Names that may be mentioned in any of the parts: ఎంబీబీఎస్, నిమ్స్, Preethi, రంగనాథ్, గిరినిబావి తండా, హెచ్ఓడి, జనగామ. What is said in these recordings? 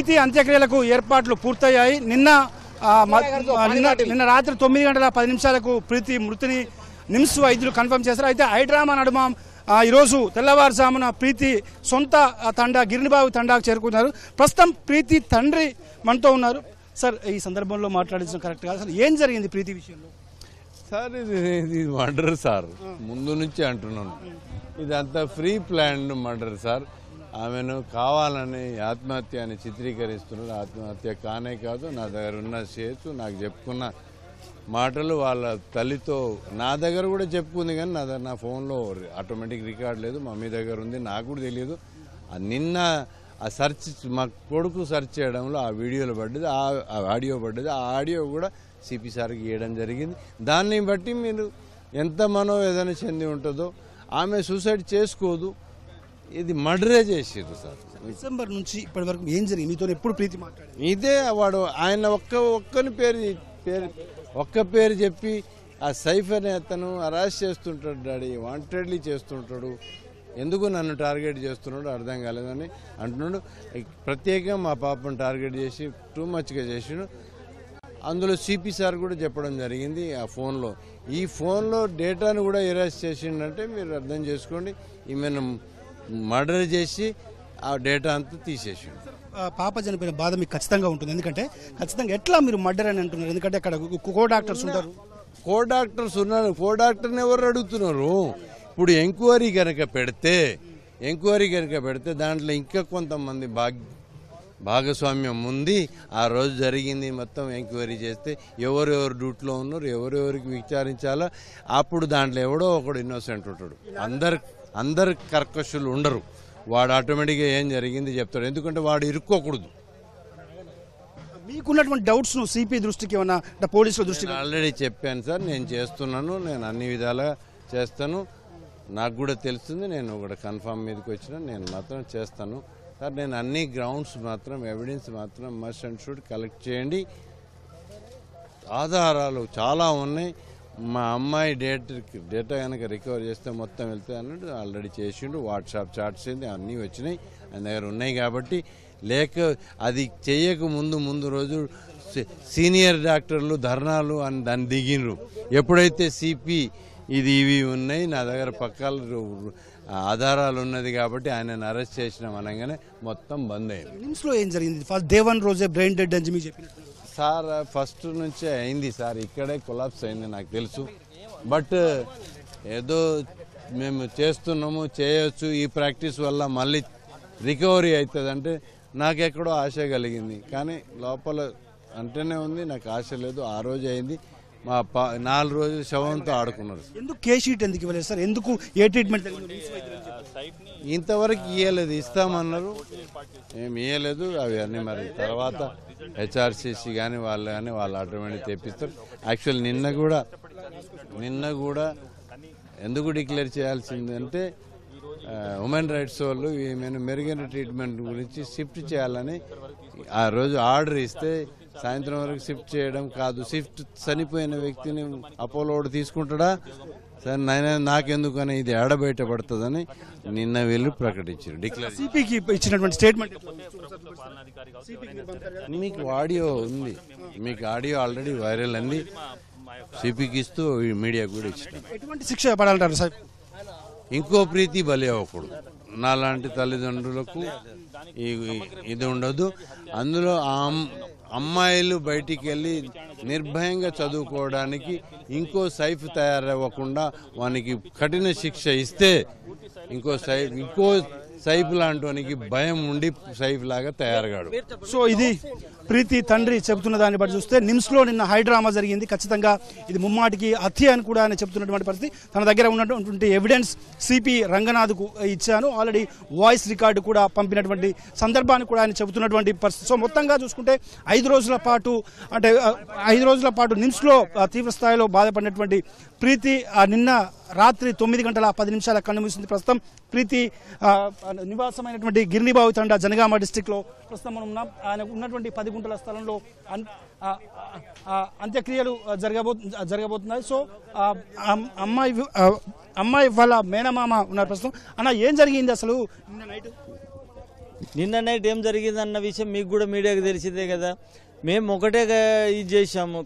ప్రీతి అంత్యక్రియలకు ఏర్పాట్లు పూర్తయ్యాయి। నిన్న రాత్రి 9:10 ప్రీతి మృతిని నిమ్స్ వైద్యులు కన్ఫర్మ్ చేశారు। అయితే హైడ్రామా నడుమ ఈ రోజు తెల్లవారుజామున ప్రీతి సొంత తండా గిరినిబావి తండాకు చేరుకున్నారు। ప్రస్తుతం ప్రీతి తండ్రి మనతో ఉన్నారు। సార్, ఈ సందర్భంలో మాట్లాడడం కరెక్ట్ కాదు సార్, ఏం జరిగింది ప్రీతి విషయంలో? సార్ ఇది మర్డర్ సార్, ముందు నుంచి అంటున్నాను, ఇదంతా ఫ్రీ ప్లాన్డ్ మర్డర్ సార్। ఆమెను కావాలని ఆత్మహత్య అని చిత్రీకరిస్తున్నారు। ఆత్మహత్య కానే కాదు, నా దగ్గర ఉన్న చేతు నాకు చెప్పుకున్న మాటలు వాళ్ళ తల్లితో నా దగ్గర కూడా చెప్పుకుంది, కానీ నా ఫోన్లో ఆటోమేటిక్ రికార్డ్ లేదు, మమ్మీ దగ్గర ఉంది, నాకు కూడా తెలియదు। నిన్న ఆ సెర్చ్ మా కొడుకు సెర్చ్ చేయడంలో ఆ వీడియోలు పడ్డది, ఆ ఆడియో పడ్డది, ఆ ఆడియో కూడా సిపి సార్కి ఇవ్వడం జరిగింది। దాన్ని బట్టి మీరు ఎంత మనోవేదన చెంది ఉంటుందో, ఆమె సూసైడ్ చేసుకోదు, ఇది మర్డరే చేసారు సార్। డిసెంబర్ నుంచి ఇప్పటి వరకు ఏం జరిగింది? మీతో ఎప్పుడు ప్రీతి మాట్లాడారు? ఇదే వాడు ఆయన ఒక్కని పేరు చెప్పి ఆ సైఫ్ అనే అతను అరెస్ట్ చేస్తుంటాడు, డాడీ వాంటెడ్లీ చేస్తుంటాడు, ఎందుకు నన్ను టార్గెట్ చేస్తున్నాడు అర్థం కాలేదని అంటున్నాడు। ప్రత్యేకంగా మా పాపను టార్గెట్ చేసి టూ మచ్గా చేసాడు। అందులో సిపి సార్ కూడా చెప్పడం జరిగింది, ఆ ఫోన్లో ఈ ఫోన్లో డేటాను కూడా ఎరేస్ చేసిండంటే మీరు అర్థం చేసుకోండి, ఈమెను మర్డర్ చేసి ఆ డేటా అంతా తీసేసి పాప చనిపోయిన బాధ మీకు ఖచ్చితంగా ఉంటుంది। ఎందుకంటే ఖచ్చితంగా ఎట్లా మీరు మర్డర్ అని అంటున్నారు? ఎందుకంటే అక్కడ కో డాక్టర్స్ ఉన్నారు, కో డాక్టర్ని ఎవరు అడుగుతున్నారు? ఇప్పుడు ఎంక్వైరీ కనుక పెడితే దాంట్లో ఇంకా కొంతమంది భాగస్వామ్యం ఉంది, ఆ రోజు జరిగింది మొత్తం ఎంక్వైరీ చేస్తే ఎవరెవరు డ్యూటీలో ఉన్నారు, ఎవరెవరికి విచారించాలా, అప్పుడు దాంట్లో ఎవడో ఒకడు ఇన్నోసెంట్ ఉంటాడు, అందరు కర్కశులు ఉండరు, వాడు ఆటోమేటిక్గా ఏం జరిగింది చెప్తాడు, ఎందుకంటే వాడు ఇరుక్కోకూడదు। మీకున్నటువంటి డౌట్స్ సిపి దృష్టికి ఏమన్నా పోలీసుల దృష్టికి? ఆల్రెడీ చెప్పాను సార్, నేను చేస్తున్నాను, నేను అన్ని విధాలుగా చేస్తాను, నాకు కూడా తెలుస్తుంది, నేను కూడా కన్ఫర్మ్ మీదకి వచ్చినా నేను మాత్రం చేస్తాను సార్। నేను అన్ని గ్రౌండ్స్ మాత్రం, ఎవిడెన్స్ మాత్రం మస్ట్ అండ్ షుడ్ కలెక్ట్ చేయండి, ఆధారాలు చాలా ఉన్నాయి, మా అమ్మాయి డేటా కనుక రికవర్ చేస్తే మొత్తం వెళ్తాయి అన్నట్టు ఆల్రెడీ చేసిండు, వాట్సాప్ చాట్స్ ఏంది అన్నీ వచ్చినాయి ఆయన దగ్గర ఉన్నాయి కాబట్టి, లేక అది చేయక ముందు రోజు సీనియర్ డాక్టర్లు ధర్నాలు అని దాన్ని దిగినరు, ఎప్పుడైతే సిపి ఇవి ఉన్నాయి నా దగ్గర పక్కలు ఆధారాలు ఉన్నది కాబట్టి ఆయనను అరెస్ట్ చేసినాం అనగానే మొత్తం బంద్ అయింది। నిమ్స్లో ఏం జరిగింది? ఫస్ట్ దేవన్ రోజే బ్రెయిన్ డెడ్ అని మీకు చెప్పినట్టు సార్, ఫస్ట్ నుంచే అయింది సార్, ఇక్కడే కొలాప్స్ అయింది నాకు తెలుసు, బట్ ఏదో మేము చేస్తున్నాము, చేయొచ్చు, ఈ ప్రాక్టీస్ వల్ల మళ్ళీ రికవరీ అవుతుందంటే నాకెక్కడో ఆశ కలిగింది, కానీ లోపల అంటేనే ఉంది నాకు ఆశ లేదు। ఆ రోజు అయింది, మా 4 రోజులు శవంతో ఆడుకున్నారు। ఎందుకు కేసీట్ ఎందుకు ఇవ్వలేదు సార్? ఎందుకు ఏ ట్రీట్మెంట్ ఇంతవరకు ఇవ్వలేదు? ఇస్తామన్నారు, మేము ఇవ్వలేదు, అవి అన్నీ మరి తర్వాత హెచ్ఆర్సీసీ కానీ వాళ్ళు ఆటోమేటిక్ తెప్పిస్తారు। యాక్చువల్ నిన్న కూడా ఎందుకు డిక్లేర్ చేయాల్సిందంటే హ్యూమన్ రైట్స్ వాళ్ళు ఈమెను మెరుగైన ట్రీట్మెంట్ గురించి షిఫ్ట్ చేయాలని ఆ రోజు ఆర్డర్ ఇస్తే, సాయంత్రం వరకు షిఫ్ట్ చేయడం కాదు, షిఫ్ట్ చనిపోయిన వ్యక్తిని అపోలోడు తీసుకుంటాడా సార్, నాయన నాకెందుకని ఇది ఆడబయట పడుతుందని నిన్న వీళ్ళు ప్రకటించారు డిక్లేర్ సిపికి ఇచ్చినటువంటి స్టేట్మెంట్। మీకు ఆడియో ఉంది, మీకు ఆడియో ఆల్రెడీ వైరల్ అంది, సిపికి ఇస్తూ మీడియాకు కూడా ఇచ్చిన ఎటువంటి శిక్ష పడాలంటారు సార్? ఇంకో ప్రీతి బలి అవ్వకూడదు, నాలాంటి తల్లిదండ్రులకు ఇది ఉండదు। అందులో ఆ అమ్మాయిలు బయటికి వెళ్ళి నిర్భయంగా చదువుకోవడానికి ఇంకో సైఫ్ తయారవ్వకుండా వానికి కఠిన శిక్ష ఇస్తే ఇంకో సైఫ్ లాంటి భయం ఉండి సైఫ్ లాగా తయారుగాడు। సో ఇది ప్రీతి తండ్రి చెబుతున్న దాన్ని బట్టి చూస్తే నిమ్స్లో నిన్న హైడ్రామా జరిగింది, ఖచ్చితంగా ఇది ముమ్మాటికి హత్య అని కూడా ఆయన చెబుతున్నటువంటి పరిస్థితి। తన దగ్గర ఉన్నటువంటి ఎవిడెన్స్ సిపి రంగనాథ్కు ఇచ్చాను, ఆల్రెడీ వాయిస్ రికార్డు కూడా పంపినటువంటి సందర్భాన్ని కూడా ఆయన చెబుతున్నటువంటి పరిస్థితి। సో మొత్తంగా చూసుకుంటే 5 రోజుల పాటు నిమ్స్లో తీవ్రస్థాయిలో బాధపడినటువంటి ప్రీతి నిన్న రాత్రి 9:10 కన్నుమూసింది। ప్రస్తుతం ప్రీతి నివాసమైనటువంటి గిరినిబావి తండా జనగామ డిస్టిక్లో ప్రస్తుతం మనం ఉన్నాం। ఆయన ఉన్నటువంటి 10 గుంటల స్థలంలో అంత్యక్రియలు జరగబోతున్నాయి। సో అమ్మాయి వాళ్ళ మేనమామ ఉన్నారు ప్రస్తుతం। అన్న, ఏం జరిగింది అసలు? నిన్న నైట్ ఏం జరిగిందన్న విషయం మీకు కూడా మీడియాకి తెలిసిందే కదా। మేము ఒకటే ఇది చేశాము,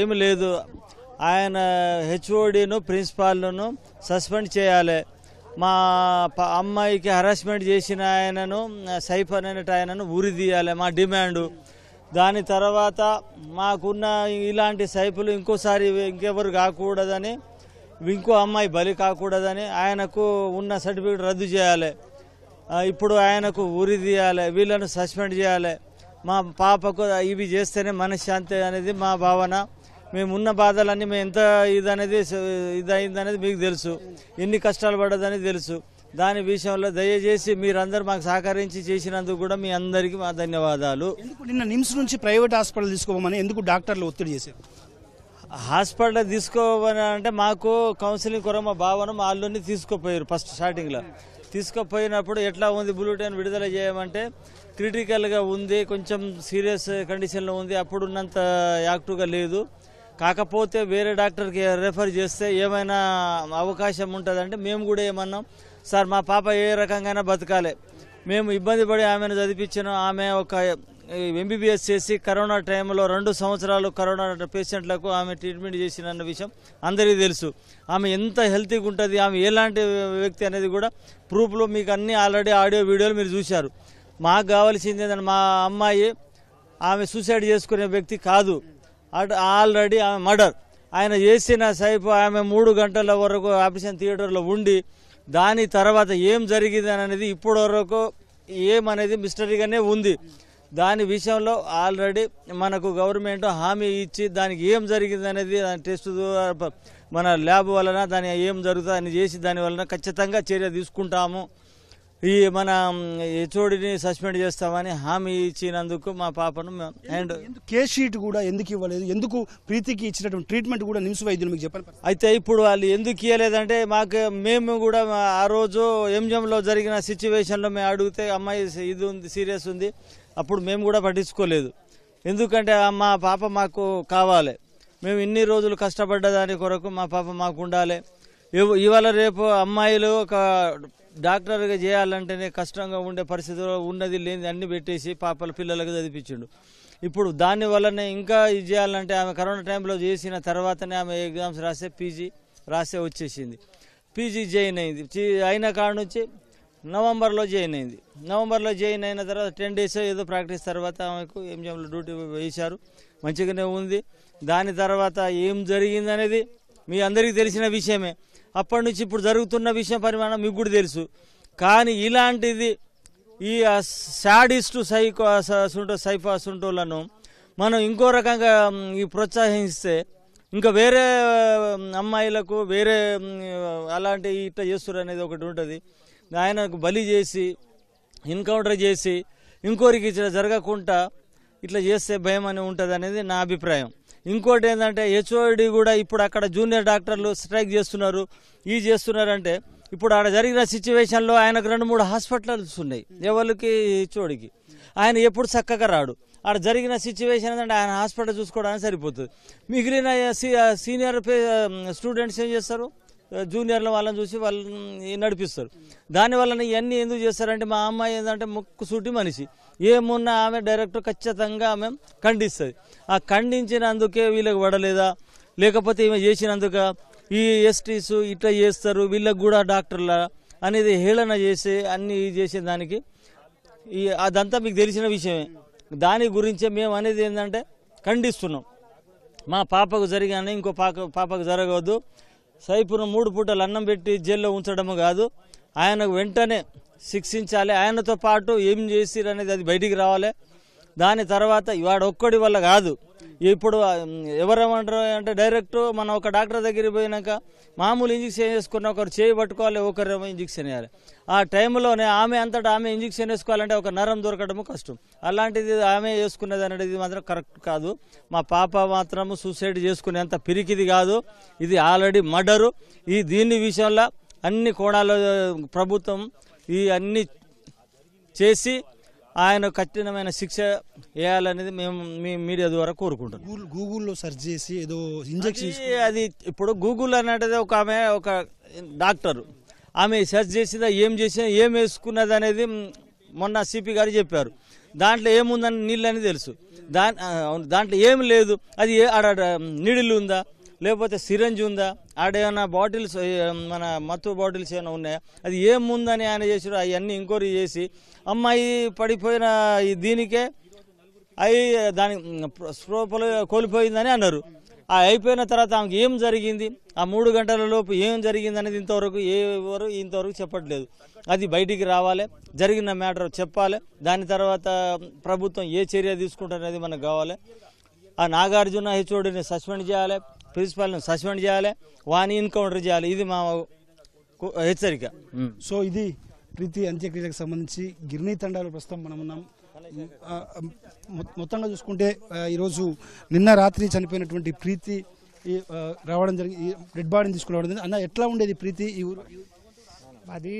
ఏమీ లేదు ఆయన హెచ్ఓడిను ప్రిన్సిపాల్ను సస్పెండ్ చేయాలి, మా అమ్మాయికి హరాస్మెంట్ చేసిన ఆయనను సైఫర్ అనేట ఆయనను ఊరి తీయాలి మా డిమాండ్। దాని తర్వాత మాకున్న ఇలాంటి సైఫులు ఇంకోసారి ఇంకెవరు కాకూడదని, ఇంకో అమ్మాయి బలి కాకూడదని ఆయనకు ఉన్న సర్టిఫికేట్ రద్దు చేయాలి, ఇప్పుడు ఆయనకు ఊరి తీయాలి, వీళ్ళను సస్పెండ్ చేయాలి, మా పాపకు ఇవి చేస్తేనే మనశ్శాంతి అనేది మా భావన। మేమున్న బాధలన్నీ మేము ఎంత ఇదనేది ఇదైందనేది మీకు తెలుసు, ఎన్ని కష్టాలు పడ్డదనేది తెలుసు। దాని విషయంలో దయచేసి మీరందరూ మాకు సహకరించి చేసినందుకు కూడా మీ అందరికీ మా ధన్యవాదాలు। నిన్న నిమ్స్ నుంచి ప్రైవేట్ హాస్పిటల్ తీసుకోమని ఎందుకు డాక్టర్లు ఒత్తిడి చేశారు? హాస్పిటల్ తీసుకోమని అంటే మాకు కౌన్సిలింగ్ కొర మా భావన మా అల్లుని తీసుకుపోయారు ఫస్ట్ స్టార్టింగ్లో। తీసుకుపోయినప్పుడు ఎట్లా ఉంది బులెటిన్ విడుదల చేయమంటే క్రిటికల్గా ఉంది, కొంచెం సీరియస్ కండిషన్లో ఉంది, అప్పుడున్నంత యాక్టివ్గా లేదు। కాకపోతే వేరే డాక్టర్కి రెఫర్ చేస్తే ఏమైనా అవకాశం ఉంటుందంటే మేము కూడా ఏమన్నాం, సార్ మా పాప ఏ రకంగా బతకాలి, మేము ఇబ్బంది పడి ఆమెను చదివించినాం, ఆమె ఒక ఎంబీబీఎస్ చేసి కరోనా టైంలో 2 సంవత్సరాలు కరోనా పేషెంట్లకు ఆమె ట్రీట్మెంట్ చేసిన విషయం అందరికీ తెలుసు। ఆమె ఎంత హెల్తీగా ఉంటుంది, ఆమె ఎలాంటి వ్యక్తి అనేది కూడా ప్రూఫ్లో మీకు అన్నీ ఆల్రెడీ ఆడియో వీడియోలు మీరు చూశారు। మాకు కావాల్సింది ఏంటంటే మా అమ్మాయి ఆమె సూసైడ్ చేసుకునే వ్యక్తి కాదు, అటు ఆల్రెడీ ఆమె మర్డర్ ఆయన చేసిన సైపు ఆమె 3 గంటల వరకు ఆపరేషన్ థియేటర్లో ఉండి దాని తర్వాత ఏం జరిగింది అనేది ఇప్పటి వరకు ఏమనేది మిస్టరీగానే ఉంది। దాని విషయంలో ఆల్రెడీ మనకు గవర్నమెంట్ హామీ ఇచ్చి దానికి ఏం జరిగింది అనేది టెస్ట్ మన ల్యాబ్ వలన దాని ఏం జరుగుతుంది అని చేసి దాని వలన ఖచ్చితంగా చర్య తీసుకుంటాము, ఈ మన హెచ్ఓడిని సస్పెండ్ చేస్తామని హామీ ఇచ్చినందుకు మా పాపను అండ్ కేస్ షీట్ కూడా ఎందుకు ఇవ్వలేదు, ఎందుకు ప్రీతికి ఇచ్చినటువంటి ట్రీట్మెంట్ కూడా నిమ్స్ వైద్యులు మీకు చెప్పాలి? అయితే ఇప్పుడు వాళ్ళు ఎందుకు ఇవ్వలేదంటే మాకు మేము కూడా ఆ రోజు ఎంజంలో జరిగిన సిచ్యువేషన్లో మేము అడిగితే అమ్మాయి ఇది ఉంది సీరియస్ ఉంది, అప్పుడు మేము కూడా పట్టించుకోలేదు, ఎందుకంటే మా పాప మాకు కావాలి, మేము ఇన్ని రోజులు కష్టపడ్డదాని కొరకు మా పాప మాకు ఉండాలి। ఇవాళ రేపు అమ్మాయిలు ఒక డాక్టర్గా చేయాలంటేనే కష్టంగా ఉండే పరిస్థితుల్లో ఉన్నది లేని అన్ని పెట్టేసి పాపల పిల్లలకు చదివించిండు, ఇప్పుడు దాని వల్లనే ఇంకా ఇది చేయాలంటే ఆమె కరోనా టైంలో చేసిన తర్వాతనే ఆమె ఎగ్జామ్స్ రాసే పీజీ రాసే వచ్చేసింది, పీజీ జాయిన్ అయింది, అయిన కాడ నుంచి నవంబర్లో జాయిన్ అయింది, నవంబర్లో జాయిన్ అయిన తర్వాత 10 డేస్ ఏదో ప్రాక్టీస్ తర్వాత ఆమెకు ఎంజంలో డ్యూటీ వేశారు, మంచిగానే ఉంది। దాని తర్వాత ఏం జరిగిందనేది మీ అందరికీ తెలిసిన విషయమే, అప్పటి నుంచి ఇప్పుడు జరుగుతున్న విషయం పరిమాణం మీకు కూడా తెలుసు। కానీ ఇలాంటిది ఈ శాడిస్టు సైఫాసుంటోలను మనం ఇంకో రకంగా ఈ ప్రోత్సహిస్తే ఇంకా వేరే అమ్మాయిలకు వేరే అలాంటి ఇట్లా చేస్తారు అనేది ఒకటి ఉంటుంది। ఆయనకు బలి చేసి ఎన్కౌంటర్ చేసి ఇంకోరికి ఇట్లా జరగకుండా ఇట్లా చేస్తే భయం అని ఉంటుంది అనేది నా అభిప్రాయం। ఇంకోటి ఏంటంటే హెచ్ఓడి కూడా ఇప్పుడు అక్కడ జూనియర్ డాక్టర్లు స్ట్రైక్ చేస్తున్నారు, ఈ చేస్తున్నారంటే ఇప్పుడు ఆడ జరిగిన సిచ్యువేషన్లో ఆయనకు 2-3 హాస్పిటల్స్ ఉన్నాయి, ఎవరికి హెచ్ఓడికి ఆయన ఎప్పుడు చక్కగా రాడు, ఆడ జరిగిన సిచ్యువేషన్ ఏంటంటే ఆయన హాస్పిటల్ చూసుకోవడానికి సరిపోతుంది, మిగిలిన సీనియర్ స్టూడెంట్స్ ఏం చేస్తారు జూనియర్ల వాళ్ళని చూసి వాళ్ళని నడిపిస్తారు। దానివల్ల ఇవన్నీ ఎందుకు చేస్తారంటే మా అమ్మాయి ఏంటంటే ముక్కు సూటి మనిషి, ఏమున్నా ఆమె డైరెక్ట్ ఖచ్చితంగా ఆమె ఖండిస్తుంది, ఆ ఖండించినందుకే వీళ్ళకి పడలేదా లేకపోతే ఈమె చేసినందుక ఈ ఎస్టీస్ ఇట్లా చేస్తారు వీళ్ళకి కూడా డాక్టర్ల అనేది హేళన చేసి అన్నీ చేసే దానికి ఈ అదంతా మీకు తెలిసిన విషయమే। దాని గురించే మేము అనేది ఏంటంటే ఖండిస్తున్నాం, మా పాపకు జరిగానే ఇంకో పాపకు జరగవద్దు, సైపును 3 పూటలు అన్నం పెట్టి జైల్లో ఉంచడము కాదు, ఆయనకు వెంటనే శిక్షించాలి, ఆయనతో పాటు ఏం చేసిరు అనేది అది బయటికి రావాలి। దాని తర్వాత వాడు ఒక్కడి వల్ల కాదు, ఇప్పుడు ఎవరేమంటారు అంటే డైరెక్ట్ మనం ఒక డాక్టర్ దగ్గరికి పోయినాక మామూలు ఇంజక్షన్ వేసుకున్న ఒకరు చేయి పట్టుకోవాలి, ఒకరేమో ఇంజక్షన్ వేయాలి, ఆ టైంలోనే ఆమె అంతటా ఆమె ఇంజక్షన్ వేసుకోవాలంటే ఒక నరం దొరకడము కష్టం, అలాంటిది ఆమె వేసుకున్నది అనేది మాత్రం కరెక్ట్ కాదు। మా పాప మాత్రము సూసైడ్ చేసుకునేంత పిరికిది కాదు, ఇది ఆల్రెడీ మర్డరు, ఈ దీని విషయంలో అన్ని కోణాలు ప్రభుత్వం ఈ అన్ని చేసి ఆయన కఠినమైన శిక్ష వేయాలనేది మేము మీ మీడియా ద్వారా కోరుకుంటున్నాం। గూగుల్లో సెర్చ్ చేసి ఏదో ఇంజెక్షన్ అది ఇప్పుడు గూగుల్ అనేది ఒక ఆమె ఒక డాక్టరు ఆమె సెర్చ్ చేసిందా ఏం చేసినా ఏం వేసుకున్నది అనేది మొన్న సిపి గారు చెప్పారు దాంట్లో ఏముందని నీళ్ళని తెలుసు దాంట్లో ఏమ లేదు అది ఆడ నీళ్ళు ఉందా లేకపోతే సిరంజ్ ఉందా ఆడేనా బాటిల్స్ మన మత్తు బాటిల్స్ ఏమైనా ఉన్నాయా అది ఏముందని ఆయన చేశారు అవన్నీ ఎంక్వైరీ చేసి అమ్మాయి పడిపోయిన దీనికే అయి దాని స్ప్రోపలు కోల్పోయిందని అన్నారు అయిపోయిన తర్వాత ఆమెకి ఏం జరిగింది ఆ 3 గంటల లోపు ఏం జరిగింది అనేది ఇంతవరకు చెప్పట్లేదు అది బయటికి రావాలి జరిగిన మ్యాటర్ చెప్పాలి దాని తర్వాత ప్రభుత్వం ఏ చర్య తీసుకుంటారనేది మనకు కావాలి ఆ నాగార్జున హెచ్ఓడిని సస్పెండ్ చేయాలి ప్రిన్సిపల్ ని సస్పెండ్ చేయాలి వాని ఎన్కౌంటర్ చేయాలి ఇది మా హెచ్చరిక సో ఇది ప్రీతి అంత్యక్రియలకు సంబంధించి గిర్నీ తండాలో ప్రస్తుతం మనం ఉన్నాం మొత్తంగా చూసుకుంటే ఈ రోజు నిన్న రాత్రి చనిపోయినటువంటి ప్రీతి రావడం జరిగింది డెడ్ బాడీని తీసుకుని రావడం అన్న ఎట్లా ఉండేది ప్రీతి ఈ ఊరు అది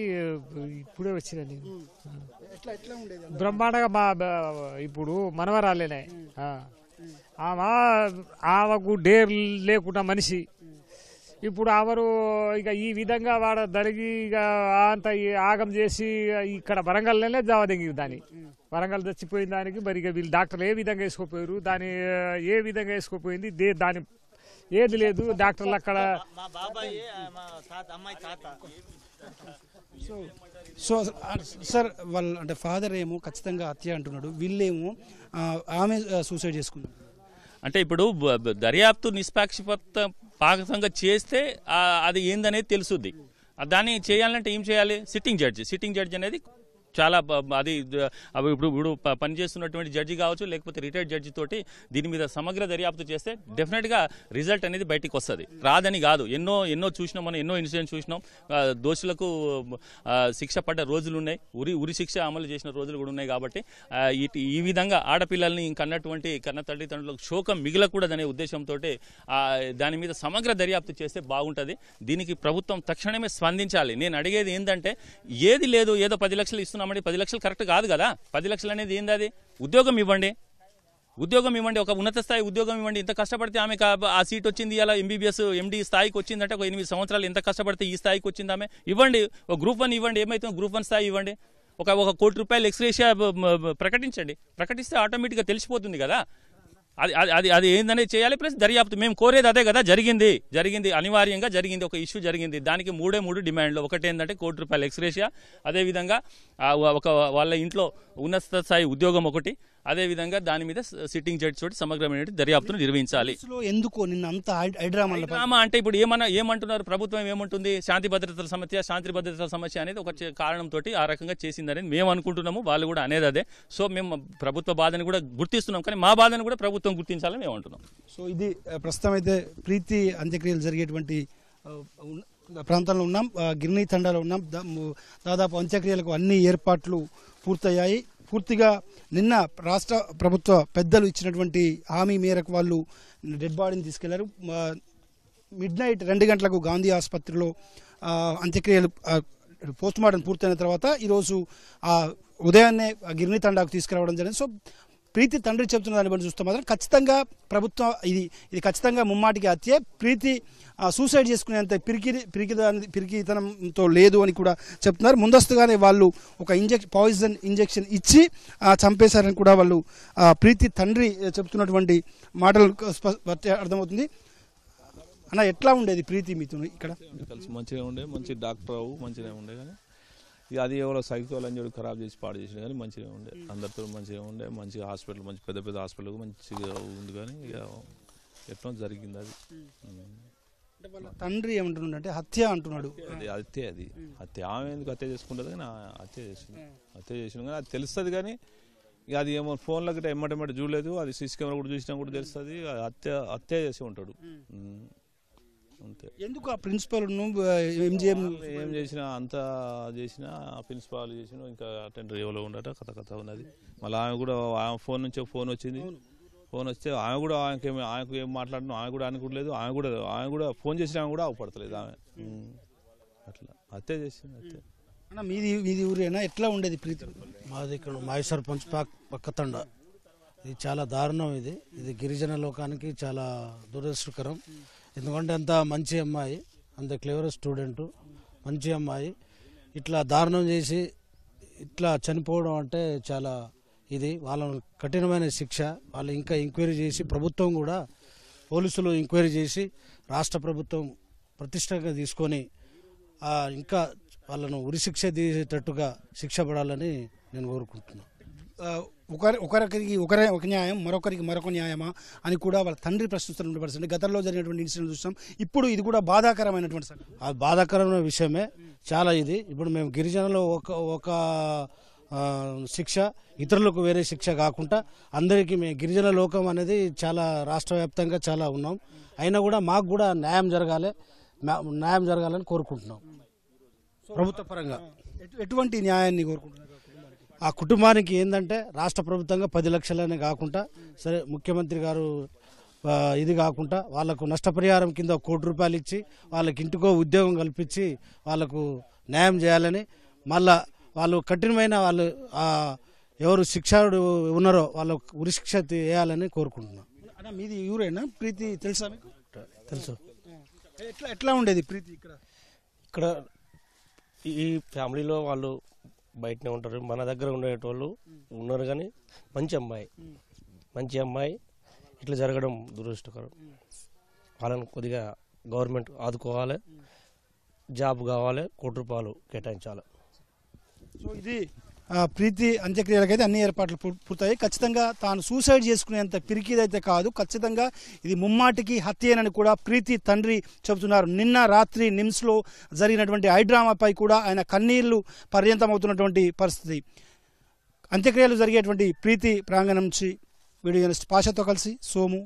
ఇప్పుడే వచ్చింది బ్రహ్మాండగా మా ఇప్పుడు మనవరాలేనే ఆమె ఆమెకు డేర్ లేకుండా మనిషి ఇప్పుడు ఎవరు ఇక ఈ విధంగా వాడ జరిగి ఇక అంత ఆగం చేసి ఇక్కడ వరంగల్లోనే జావదెంగిరు దాన్ని వరంగల్ చచ్చిపోయిన దానికి మరి ఇక వీళ్ళు డాక్టర్లు ఏ విధంగా వేసుకోపోయారు దాని ఏ విధంగా వేసుకోపోయింది దాని ఏది లేదు డాక్టర్లు అక్కడ సో సో సార్ వాళ్ళు అంటే ఫాదర్ ఏమో ఖచ్చితంగా హత్య అంటున్నాడు వీళ్ళేమో ఆమె సూసైడ్ చేసుకున్నారు అంటే ఇప్పుడు దర్యాప్తు నిష్పాక్షిపత పాకంగా చేస్తే అది ఏందనేది తెలుస్తుంది దాన్ని చేయాలంటే ఏం చేయాలి సిట్టింగ్ జడ్జి అనేది చాలా అది అవి ఇప్పుడు పనిచేస్తున్నటువంటి జడ్జి కావచ్చు లేకపోతే రిటైర్డ్ జడ్జి తోటి దీని మీద సమగ్ర దర్యాప్తు చేస్తే డెఫినెట్గా రిజల్ట్ అనేది బయటకు వస్తుంది రాదని కాదు ఎన్నో చూసినాం మనం ఎన్నో ఇన్సిడెంట్ చూసినాం దోషులకు శిక్ష పడ్డ రోజులు ఉన్నాయి ఉరి శిక్ష అమలు చేసిన రోజులు కూడా ఉన్నాయి కాబట్టి ఈ విధంగా ఆడపిల్లల్ని కన్నటువంటి కన్న తల్లిదండ్రులకు శోకం మిగిలకూడదనే ఉద్దేశంతో దాని మీద సమగ్ర దర్యాప్తు చేస్తే బాగుంటుంది దీనికి ప్రభుత్వం తక్షణమే స్పందించాలి నేను అడిగేది ఏంటంటే ఏది లేదు ఏదో 10 లక్షలు ఇస్తున్నాం 10 లక్షలు కరెక్ట్ కాదు కదా 10 లక్షలు అనేది ఏంది అది ఉద్యోగం ఇవ్వండి ఒక ఉన్నత స్థాయి ఉద్యోగం ఇవ్వండి ఇంత కష్టపడితే ఆమె ఆ సీట్ వచ్చింది ఇలా MBBS MD స్థాయికి వచ్చిందంటే ఒక 8 సంవత్సరాలు ఎంత కష్టపడితే ఈ స్థాయికి వచ్చింది ఆమె ఇవ్వండి ఒక గ్రూప్ 1 ఇవ్వండి ఏమైతుందో గ్రూప్ 1 స్థాయి ఇవ్వండి ఒక ₹1 కోటి ఎక్స్‌రేషియా ప్రకటిస్తే ఆటోమేటిక్గా తెలిసిపోతుంది కదా అది అది అది ఏందనేది చేయాలి ప్లస్ దర్యాప్తు మేము కోరేది అదే కదా జరిగింది అనివార్యంగా జరిగింది ఒక ఇష్యూ జరిగింది దానికి 3 డిమాండ్లు ఒకటి ఏంటంటే ₹1 కోటి ఎక్స్‌రేషియా అదేవిధంగా ఒక వాళ్ళ ఇంట్లో ఉన్నత స్థాయి ఉద్యోగం ఒకటి అదేవిధంగా దాని మీద సిట్టింగ్ జడ్జి తోటి సమగ్రమైన దర్యాప్తును నిర్వహించాలి అంటే ఇప్పుడు ఏమంటున్నారు ప్రభుత్వం ఏమంటుంది శాంతి భద్రతల సమస్య అనేది ఒక కారణంతో ఆ రకంగా చేసిందనేది మేము అనుకుంటున్నాము వాళ్ళు కూడా అనేది అదే సో మేము ప్రభుత్వ బాధను కూడా గుర్తిస్తున్నాం కానీ మా బాధను కూడా ప్రభుత్వం గుర్తించాలని మేము అంటున్నాం సో ఇది ప్రస్తుతం అయితే ప్రీతి అంత్యక్రియలు జరిగేటువంటి ప్రాంతంలో ఉన్నాం గిర్నీ తండాలో ఉన్నాం దాదాపు అంత్యక్రియలకు అన్ని ఏర్పాట్లు పూర్తయ్యాయి పూర్తిగా నిన్న రాష్ట్ర ప్రభుత్వ పెద్దలు ఇచ్చినటువంటి హామీ మేరకు వాళ్ళు డెడ్ బాడీని తీసుకెళ్లారు మిడ్నైట్ 2 గంటలకు గాంధీ ఆసుపత్రిలో అంత్యక్రియలు పోస్ట్ మార్టం పూర్తయిన తర్వాత ఈరోజు ఉదయాన్నే గిర్నీ తండాకు తీసుకురావడం జరిగింది సో ప్రీతి తండ్రి చెబుతున్న దాన్ని బట్టి చూస్తే మాత్రం ఖచ్చితంగా ప్రభుత్వం ఇది ఖచ్చితంగా ముమ్మాటికి హత్యే ప్రీతి సూసైడ్ చేసుకునేంత పిరికితనంతో లేదు అని కూడా చెప్తున్నారు ముందస్తుగానే వాళ్ళు ఒక పాయిజన్ ఇంజెక్షన్ ఇచ్చి చంపేశారని కూడా వాళ్ళు ప్రీతి తండ్రి చెప్తున్నటువంటి మాటలు అర్థమవుతుంది అన్న ఎట్లా ఉండేది ప్రీతి మీతో ఇక్కడ కలిసి మంచిగా ఉండే మంచి డాక్టర్ అవు మంచిగా ఉండే కానీ ఇక అది ఎవరో సైకోలని చూడు ఖరాబ్ చేసి పాడు చేసినా కానీ మంచిగా ఉండే అందరితో మంచిగా ఉండే మంచిగా హాస్పిటల్ మంచి పెద్ద హాస్పిటల్ మంచిగా ఉంది కానీ ఇక ఎట్లా జరిగింది అది తండ్రి ఏమంటున్నాడు అంటే హత్య అంటున్నాడు అది హత్య ఆమె ఎందుకు హత్య చేసుకుంటుంది కానీ హత్య చేసిన కానీ అది తెలుస్తుంది కానీ ఇక అది ఏమో ఫోన్లో గట్రా ఎమ్మటెమ్మట చూడలేదు అది సీసీ కెమెరా కూడా చూసినా కూడా తెలుస్తుంది హత్య చేసి ఉంటాడు ఎందుకు ఆ ప్రిన్సిపాల్ ఏం చేసినా అంతా చేసినా ప్రిన్సిపాల్ చేసిన ఇంకా అటెండర్ ఎవరో ఉండట కథ ఉన్నది మళ్ళీ ఆమె కూడా ఆమె ఫోన్ వచ్చింది ఫోన్ వస్తే ఆమె కూడా ఆమెకు ఏం మాట్లాడినా ఆమె కూడా అనుకోలేదు ఆమె కూడా ఫోన్ చేసిన ఆమె కూడా అవపడతలేదు ఆమె అట్లా హత్య చేసింది హత్య మీది ఊరేనా ఎట్లా ఉండేది ప్రీతి మాది ఇక్కడ మాజీ సర్పంచ్ పక్క తండ ఇది చాలా దారుణం ఇది గిరిజన లోకానికి చాలా దురదృష్టకరం ఎందుకంటే అంత మంచి అమ్మాయి అంత క్లేవర్ స్టూడెంటు మంచి అమ్మాయి ఇట్లా దారుణం చేసి ఇట్లా చనిపోవడం అంటే చాలా ఇది వాళ్ళని కఠినమైన శిక్ష వాళ్ళు ఇంకా ఎంక్వైరీ చేసి ప్రభుత్వం కూడా పోలీసులు ఎంక్వైరీ చేసి రాష్ట్ర ప్రభుత్వం ప్రతిష్టగా తీసుకొని ఇంకా వాళ్ళను ఉరి శిక్ష తీసేటట్టుగా శిక్ష పడాలని నేను కోరుకుంటున్నాను ఒక న్యాయం మరొకరికి మరొక న్యాయమా అని కూడా వాళ్ళ తండ్రి ప్రశ్నిస్తున్న పరిస్థితి గతంలో జరిగినటువంటి ఇన్సిడెంట్ చూసాం ఇప్పుడు ఇది కూడా బాధాకరమైనటువంటి అది బాధాకరమైన విషయమే చాలా ఇది ఇప్పుడు మేము గిరిజనులు ఒక శిక్ష ఇతరులకు వేరే శిక్ష కాకుండా అందరికీ మేము గిరిజన లోకం అనేది చాలా రాష్ట్ర వ్యాప్తంగా చాలా ఉన్నాం అయినా కూడా మాకు కూడా న్యాయం జరగాలని కోరుకుంటున్నాం ప్రభుత్వ పరంగా ఎటువంటి న్యాయాన్ని కోరుకుంటున్నాం ఆ కుటుంబానికి ఏందంటే రాష్ట్ర ప్రభుత్వంగా 10 లక్షలనే కాకుండా సరే ముఖ్యమంత్రి గారు ఇది కాకుండా వాళ్ళకు నష్టపరిహారం కింద 1 కోటి రూపాయలు ఇచ్చి వాళ్ళకి ఇంటికో ఉద్యోగం కల్పించి వాళ్ళకు న్యాయం చేయాలని మళ్ళా వాళ్ళు కఠినమైన వాళ్ళు ఎవరు శిక్షాడు ఉన్నారో వాళ్ళకు ఉరి శిక్ష తీయాలని కోరుకుంటున్నాను అన్న మీది ఊరేనా ప్రీతి తెలుసా మీకు తెలుసు ఎట్లా ఎట్లా ఉండేది ప్రీతి ఇక్కడ ఈ ఫ్యామిలీలో వాళ్ళు బయటనే ఉంటారు మన దగ్గర ఉండేటోళ్ళు ఉన్నారు కానీ మంచి అమ్మాయి ఇట్లా జరగడం దురదృష్టకరం వాళ్ళని కొద్దిగా గవర్నమెంట్ ఆదుకోవాలి జాబ్ కావాలి 1 కోటి రూపాయలు కేటాయించాలి సో ఇది ప్రీతి అంత్యక్రియలకైతే అన్ని ఏర్పాట్లు పూర్తయ్యాయి ఖచ్చితంగా తాను సూసైడ్ చేసుకునేంత పిరికిదైతే కాదు ఖచ్చితంగా ఇది ముమ్మాటికి హత్యేనని కూడా ప్రీతి తండ్రి చెబుతున్నారు నిన్న రాత్రి నిమ్స్లో జరిగినటువంటి ఐడ్రామాపై కూడా ఆయన కన్నీళ్లు పర్యంతమవుతున్నటువంటి పరిస్థితి అంత్యక్రియలు జరిగేటువంటి ప్రీతి ప్రాంగణం నుంచి వీడియో జర్నలిస్ట్ పాషతో కలిసి సోము